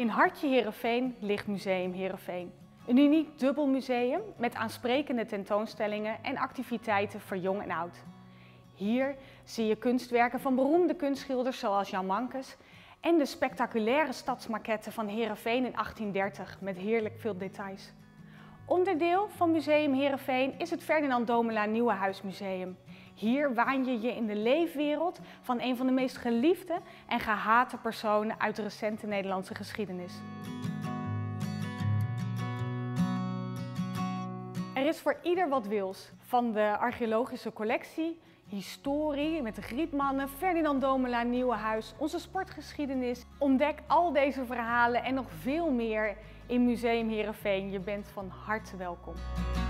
In Hartje Heerenveen ligt Museum Heerenveen. Een uniek dubbel museum met aansprekende tentoonstellingen en activiteiten voor jong en oud. Hier zie je kunstwerken van beroemde kunstschilders zoals Jan Mankes en de spectaculaire stadsmaquette van Heerenveen in 1830 met heerlijk veel details. Onderdeel van Museum Heerenveen is het Ferdinand Domela Nieuwenhuis Museum. Hier waan je je in de leefwereld van een van de meest geliefde en gehate personen uit de recente Nederlandse geschiedenis. Er is voor ieder wat wils, van de archeologische collectie, historie met de Grietmannen, Ferdinand Domela Nieuwenhuis, onze sportgeschiedenis. Ontdek al deze verhalen en nog veel meer in Museum Heerenveen. Je bent van harte welkom.